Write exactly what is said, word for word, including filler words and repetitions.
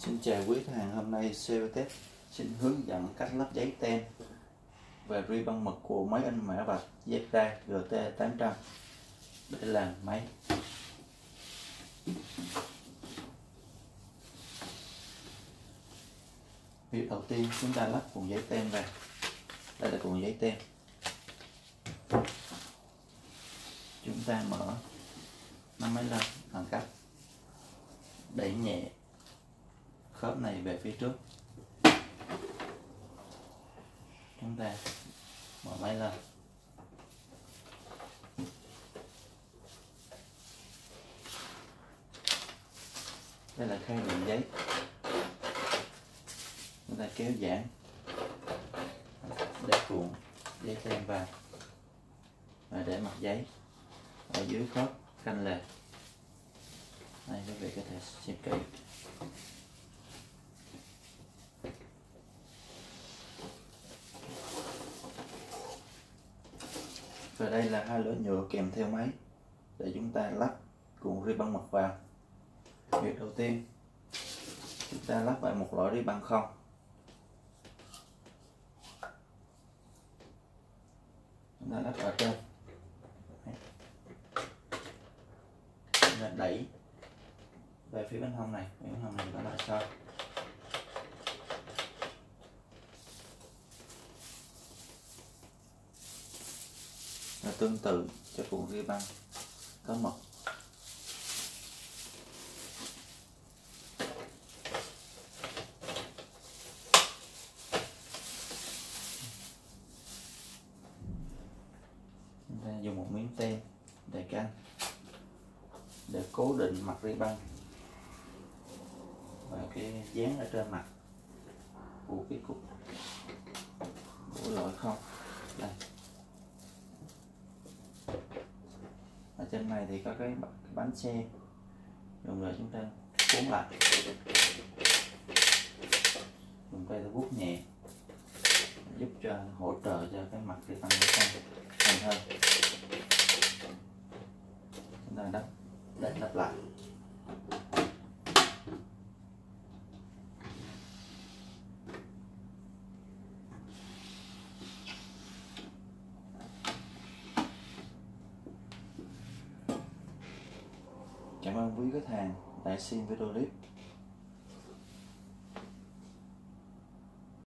Xin chào quý khách hàng, hôm nay CEVATEC xin hướng dẫn cách lắp giấy tem và ri băng mật của máy in mã vạch Zebra GT tám trăm để làm máy. Việc đầu tiên chúng ta lắp cuộn giấy tem vào. Đây là cuộn giấy tem. Chúng ta mở năm mươi lăm bằng cách đẩy nhẹ khớp này về phía trước. Chúng ta mở máy lên. Đây là khay đựng giấy. Chúng ta kéo giãn để cuộn giấy tem vào và để mặt giấy ở dưới khớp canh lề. Đây, quý vị có thể xem kỹ. Và đây là hai lỗ nhựa kèm theo máy để chúng ta lắp cuộn ri băng mật vào. Việc đầu tiên chúng ta lắp vào một loại ri băng không. Chúng ta lắp vào trên. Chúng ta đẩy về phía bên hông này, bên hông này nó lại sau. Và tương tự cho cuộn ri băng có mật. Chúng ta dùng một miếng tem để căng để cố định mặt ri băng và cái dán ở trên mặt của cái cục của loại không. Đây, ở trên này thì có cái bánh xe dùng rồi, chúng ta cuốn lại, dùng tay ta vuốt nhẹ giúp cho hỗ trợ cho cái mặt ri băng căng hơn. Chúng ta đắp để đắp lại. Cảm ơn quý khách hàng đã xem video clip.